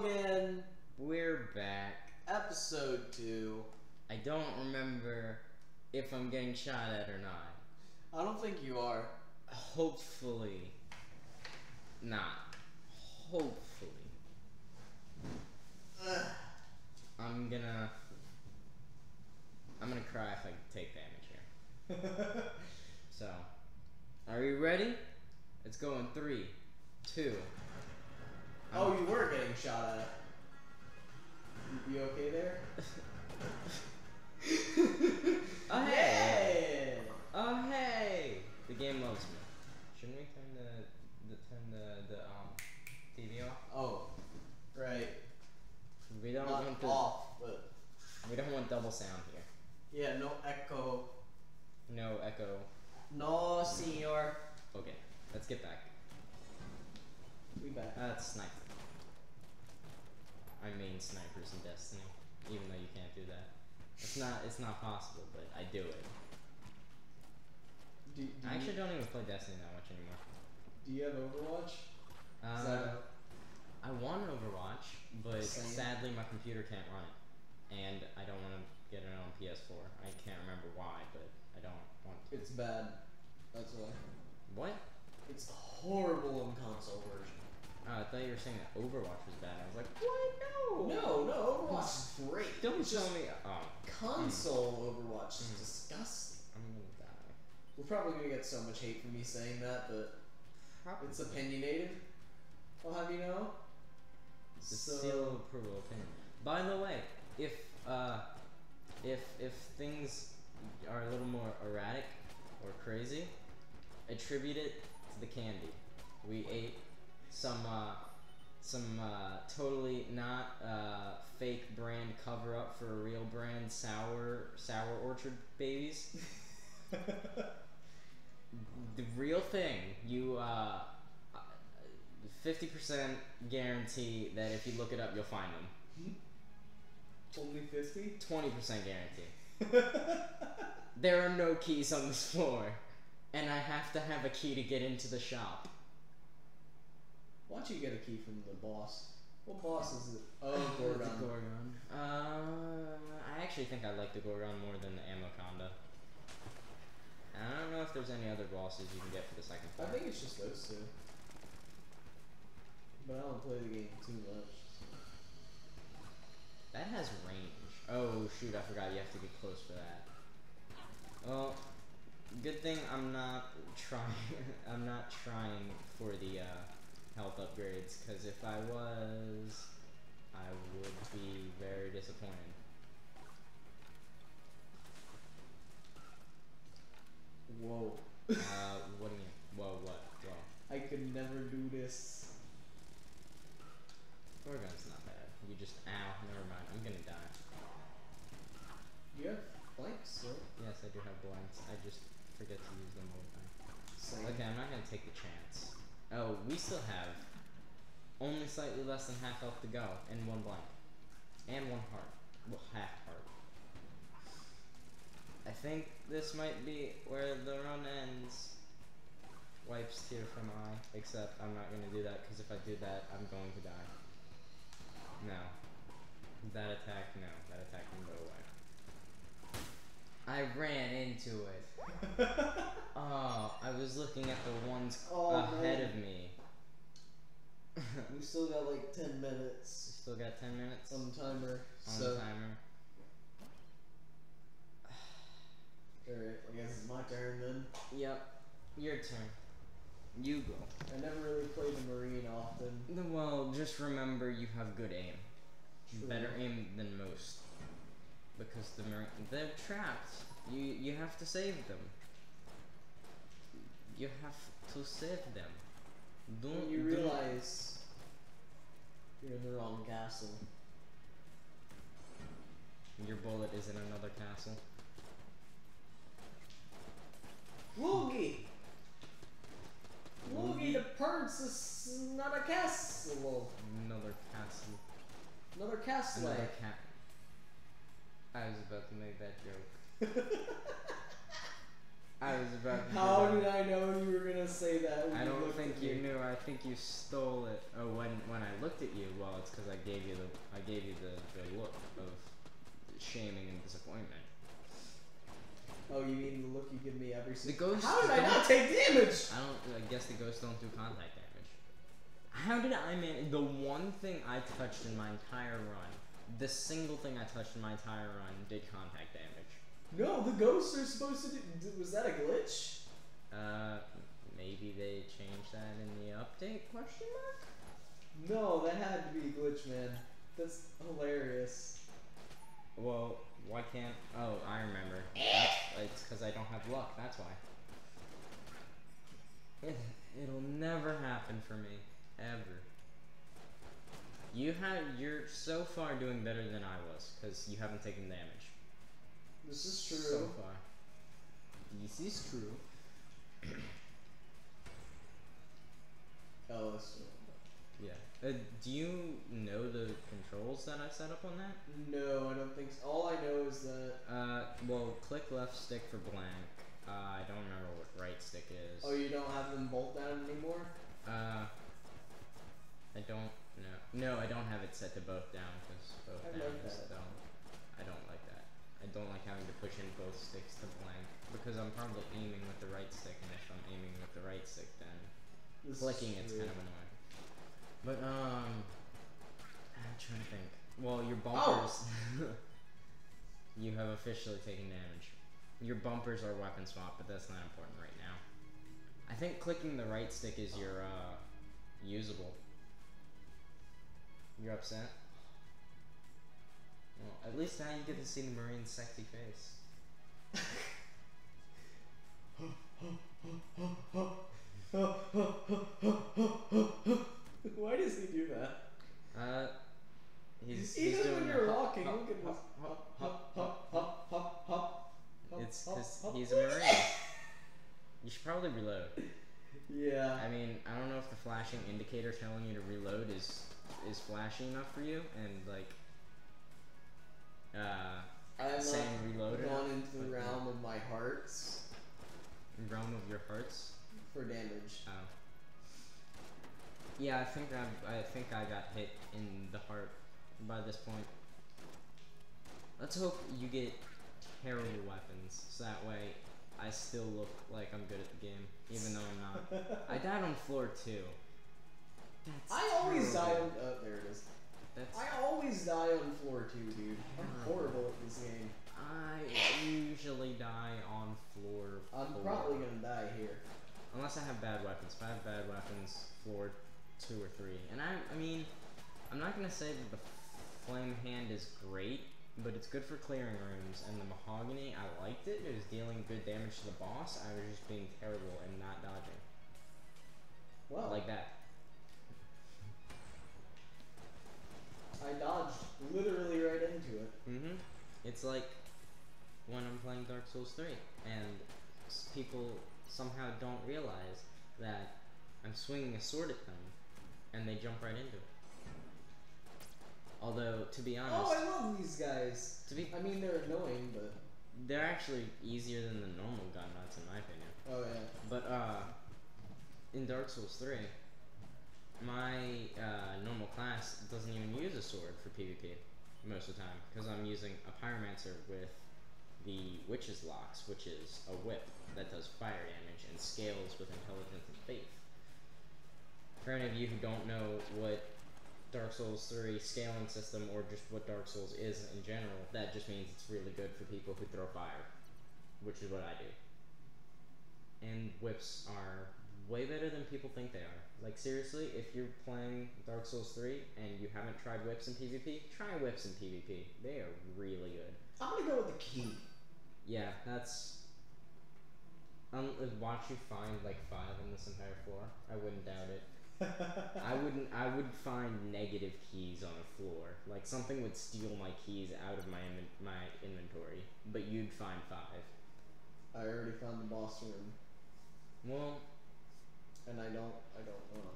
Gorgun! We're back. Episode 2. I don't remember if I'm getting shot at or not. I don't think you are. Hopefully not. Hopefully. Ugh. I'm gonna cry if I take damage here. So, are you ready? Let's go in 3, 2. Oh, you were getting shot at. You okay there? Oh hey! Yeah! Oh hey! The game loves me. Shouldn't we turn the TV off? Oh, right. We don't want off, but we don't want double sound here. Yeah, no echo. No echo. No, senor. Okay, let's get back. We back. That's sniper. I mean snipers in Destiny, even though you can't do that. It's not possible, but I do it. I actually don't even play Destiny that much anymore. Do you have Overwatch? I want Overwatch, but sadly my computer can't run it, and I don't want to get it on PS4. I can't remember why, but I don't want to. It's bad. That's why. What? It's horrible on console version. Oh, I thought you were saying that Overwatch was bad. I was like, what? No! No, Overwatch is great. Don't tell me. Oh. Console Overwatch is disgusting. I'm gonna die. We're probably gonna get so much hate from me saying that, but probably. It's opinionated. I'll have you know. It's a seal of approval opinion. By the way, if things are a little more erratic or crazy, attribute it to the candy. We ate some totally not fake brand cover up for a real brand sour orchard babies. The real thing. You 50% guarantee that if you look it up you'll find them. Only 50? 20% guarantee. There are no keys on this floor, and I have to have a key to get into the shop. Why don't you get a key from the boss? What boss is it? Oh, Gorgun. I actually think I like the Gorgun more than the Amaconda. I don't know if there's any other bosses you can get for the second floor. I think it's just those two. But I don't play the game too much. So. That has range. Oh shoot, I forgot you have to get close for that. Well, good thing I'm not trying for the health upgrades, because if I was, I would be very disappointed. Whoa. What do you mean? Whoa, what? Whoa. I could never do this. Gorgun's not bad. You just, ow, never mind, I'm gonna die. You have blanks, sir? Yes, I do have blanks. I just forget to use them all the time. Same. Okay, I'm not gonna take the chance. Oh, we still have only slightly less than half health to go, and one blank. And one heart. Well, half heart. I think this might be where the run ends. Wipes tear from eye, except I'm not gonna do that, because if I do that, I'm going to die. No. That attack, no. That attack can go away. I ran into it. Oh, I was looking at the ones ahead of me. We still got like 10 minutes. We still got 10 minutes? On the timer. On the timer. Alright, I guess it's my turn then. Yep. Your turn. You go. I never really played the Marine often. Well, just remember you have good aim. True. Better aim than most. Because the Marine, they're trapped. You have to save them. You have to save them. Don't you realize you're in the wrong castle? Your bullet is in another castle. Woogie! Woogie the Purse is not a castle. Another castle. Another castle. Another cat. I was about to make that joke. I was about to How did I know you were going to say that? I don't think you knew. I think you stole it. Oh, when I looked at you, well, it's because I gave you the look of shaming and disappointment. Oh, you mean the look you give me every single time? How did I not take damage? I guess the ghosts don't do contact damage. How did I manage? The one thing I touched in my entire run, the single thing I touched in my entire run did contact damage. No, the ghosts are supposed to do. Was that a glitch? Maybe they changed that in the update? Question mark? No, that had to be a glitch, man. That's hilarious. Well, why can't? Oh, I remember. It's because I don't have luck. That's why. It'll never happen for me, ever. You're so far doing better than I was because you haven't taken damage. This is true. So far. This is true. Oh, that's true. Yeah. Do you know the controls that I set up on that? No, I don't think so. All I know is that... well, click left stick for blank. I don't remember what right stick is. Oh, you don't have them bolt down anymore? I don't know. No, I don't have it set to both down, because both downs don't. I don't like that. I don't like having to push in both sticks to blank, because I'm probably aiming with the right stick, and if I'm aiming with the right stick, then this clicking it's kind of annoying. But, I'm trying to think. Well, your bumpers... Oh. You have officially taken damage. Your bumpers are weapon swap, but that's not important right now. I think clicking the right stick is your, usable. You're upset? Well, at least now you get to see the Marine's sexy face. Why does he do that? He's doing when you're walking, look at this. It's because he's a Marine. You should probably reload. Yeah. I mean, I don't know if the flashing indicator telling you to reload is flashy enough for you, and like, I'm saying reload. I've gone into the realm of my hearts. Realm of your hearts? For damage. Oh. Yeah, I think I got hit in the heart by this point. Let's hope you get terrible weapons, so that way I still look like I'm good at the game, even though I'm not. I died on floor 2. That's always die on. Oh, there it is. I always die on floor 2, dude. I'm horrible at this game. I usually die on floor 4. I'm probably gonna die here. Unless I have bad weapons. If I have bad weapons, floor 2 or 3. And I mean, I'm not gonna say that the flame hand is great, but it's good for clearing rooms. And the mahogany, I liked it. It was dealing good damage to the boss. I was just being terrible and not dodging. Well, like that. I dodged literally right into it. Mm-hmm. It's like when I'm playing Dark Souls 3, and people somehow don't realize that I'm swinging a sword at them, and they jump right into it. Although, to be honest... Oh, I love these guys! I mean, they're annoying, but... They're actually easier than the normal gun nuts, in my opinion. Oh, yeah. But, in Dark Souls 3, my normal class doesn't even use a sword for PvP most of the time, because I'm using a pyromancer with the Witch's Locks, which is a whip that does fire damage and scales with intelligence and faith. For any of you who don't know what Dark Souls 3 scaling system, or just what Dark Souls is in general, that just means it's really good for people who throw fire, which is what I do. And whips are way better than people think they are. Like, seriously, if you're playing Dark Souls 3 and you haven't tried whips in PvP, try whips in PvP. They are really good. I'm gonna go with the key. Yeah, that's... Watch you find like 5 in this entire floor. I wouldn't doubt it. I would find negative keys on a floor. Like, something would steal my keys out of my inventory. But you'd find 5. I already found the boss room. Well... And I don't know.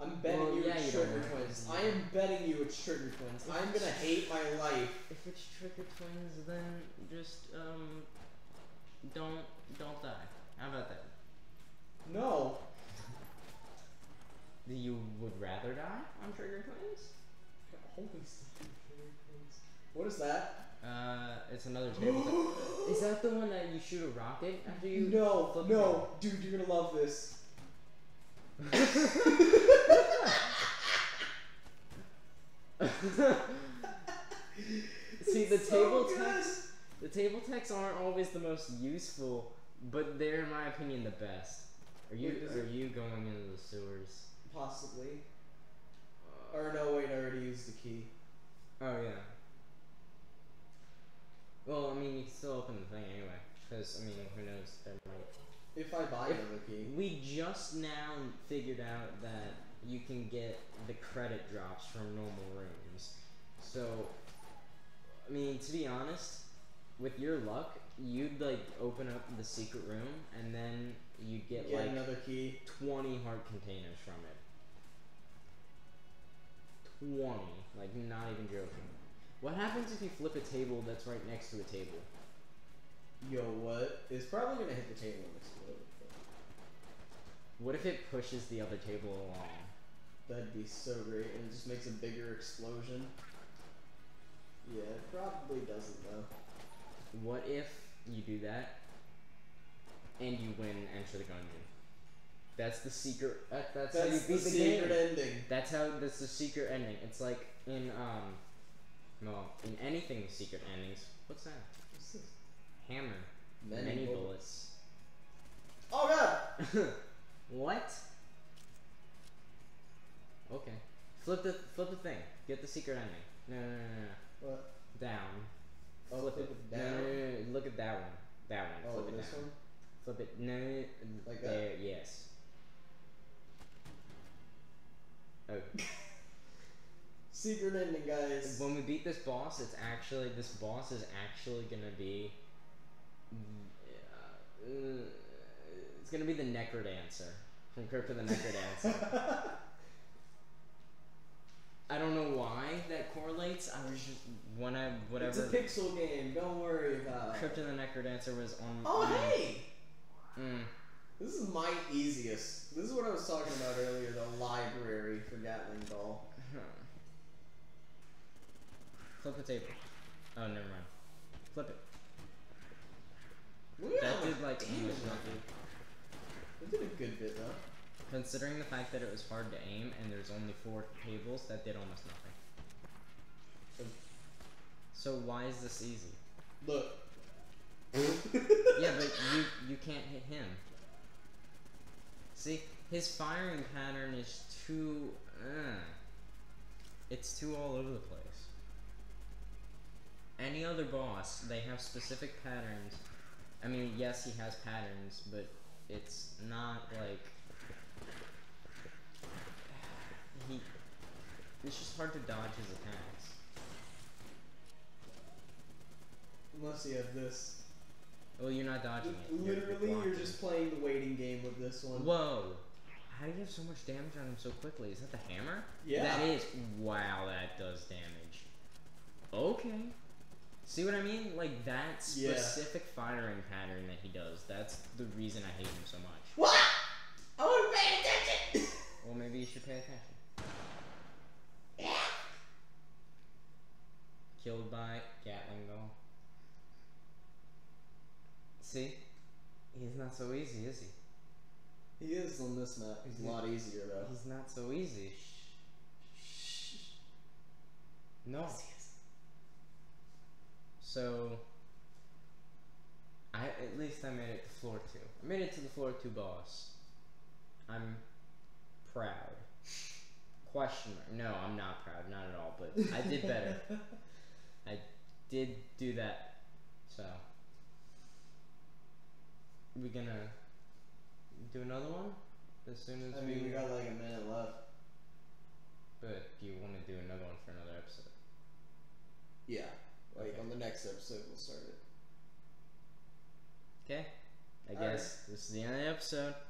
I'm betting it's Trigger Twins. I am betting you it's Trigger Twins. I'm gonna hate my life. If it's Trigger Twins, then just, Don't die. How about that? No. You would rather die on Trigger Twins? Holy stupid Trigger Twins. What is that? It's another table. Is that the one that you shoot a rocket after you? No, no, dude, you're gonna love this. See, the table texts aren't always the most useful, but they're, in my opinion, the best. Are you going into the sewers? Possibly. Or no, wait, I already used the key. Oh yeah. Well, I mean, you can still open the thing anyway, because, I mean, who knows, there might... If I buy another key... We just now figured out that you can get the credit drops from normal rooms. So, I mean, to be honest, with your luck, you'd, like, open up the secret room, and then you'd get, like, another key. 20 heart containers from it. 20. Like, not even joking. What happens if you flip a table that's right next to a table? Yo, what? It's probably gonna hit the table and explode. What if it pushes the other table along? That'd be so great, and it just makes a bigger explosion. Yeah, it probably doesn't though. What if you do that, and you win Enter the Gungeon? That's the secret. That's how you beat the game. That's the secret ending. That's the secret ending. It's like in well, in anything with secret endings. What's that? What's this? Hammer. Many bullets. Oh god! What? Okay. Flip the thing. Get the secret ending. No. What? Down. Oh, flip it down. No. Look at that one. That one. Oh, flip it down. One? Flip it. No. Like that. There. Yes. Oh. Secret ending, guys. When we beat this boss, this boss is actually gonna be, it's gonna be the Necrodancer from Crypt of the Necrodancer. I don't know why that correlates. I was just whatever. It's a pixel game. Don't worry about it. Crypt of the Necrodancer was on. Oh hey. This is my easiest. This is what I was talking about earlier. The library for Gatling Gull. Flip the table. Oh, never mind. Flip it. Look that did like aim was nothing. It did a good bit though. Considering the fact that it was hard to aim and there's only 4 tables, that did almost nothing. So why is this easy? Look. Yeah, but you can't hit him. See, his firing pattern is too. It's too all over the place. Any other boss, they have specific patterns. I mean, yes, he has patterns, but it's not like he. It's just hard to dodge his attacks. Unless you have this. Well, you're not dodging it. Literally, you're just playing the waiting game with this one. Whoa! How do you have so much damage on him so quickly? Is that the hammer? Yeah. That is. Wow, that does damage. Okay. See what I mean? Like, that specific firing pattern that he does, that's the reason I hate him so much. What? I want to pay attention! Well, maybe you should pay attention. Yeah. Killed by Gatling Gull. See? He's not so easy, is he? He is on this map. He's a lot easier, though. He's not so easy. Shh. No. So, at least I made it to floor 2. I made it to the floor 2 boss. I'm proud. Question mark. No, I'm not proud, not at all, but I did better. I did do that. So, we gonna do another one? As soon as we got like a minute left. But do you want to do another one for another episode? Yeah. Like, okay. On the next episode, we'll start it. Okay. I guess this is the end of the episode.